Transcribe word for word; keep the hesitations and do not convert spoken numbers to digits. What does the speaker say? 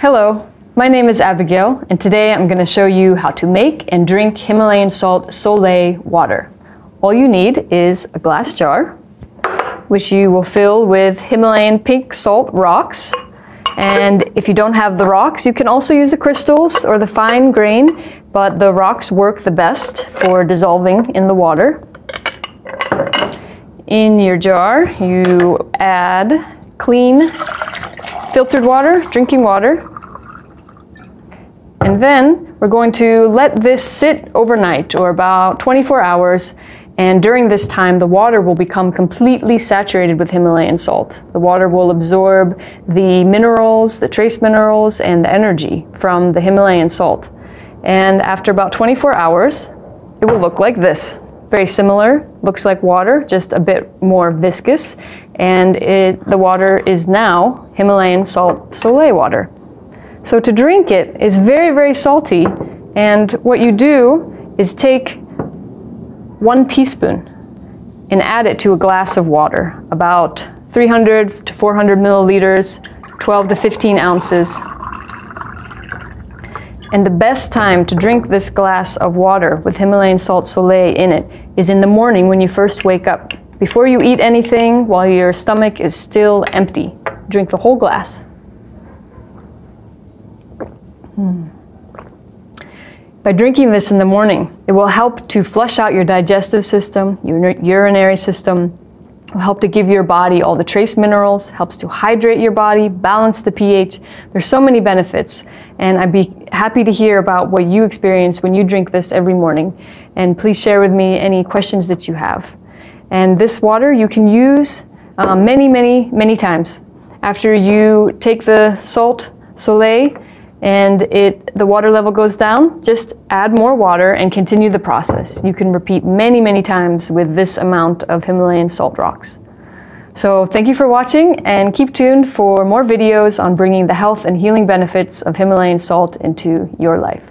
Hello, my name is Abigail, and today I'm going to show you how to make and drink Himalayan Salt Sole Water. All you need is a glass jar, which you will fill with Himalayan pink salt rocks. And if you don't have the rocks, you can also use the crystals or the fine grain, but the rocks work the best for dissolving in the water. In your jar, you add clean filtered water, drinking water. And then we're going to let this sit overnight, or about twenty-four hours. And during this time, the water will become completely saturated with Himalayan salt. The water will absorb the minerals, the trace minerals, and the energy from the Himalayan salt. And after about twenty-four hours, it will look like this. Very similar, looks like water, just a bit more viscous. And it, the water is now Himalayan Salt Sole Water. So to drink it is very, very salty. And what you do is take one teaspoon and add it to a glass of water, about three hundred to four hundred milliliters, twelve to fifteen ounces. And the best time to drink this glass of water with Himalayan Salt Sole in it is in the morning when you first wake up. Before you eat anything, while your stomach is still empty, drink the whole glass. Hmm. By drinking this in the morning, it will help to flush out your digestive system, your urinary system. It will help to give your body all the trace minerals, helps to hydrate your body, balance the pH. There's so many benefits, and I'd be happy to hear about what you experience when you drink this every morning. And please share with me any questions that you have. And this water you can use um, many, many, many times. After you take the salt sole, and it, the water level goes down, just add more water and continue the process. You can repeat many, many times with this amount of Himalayan salt rocks. So thank you for watching, and keep tuned for more videos on bringing the health and healing benefits of Himalayan salt into your life.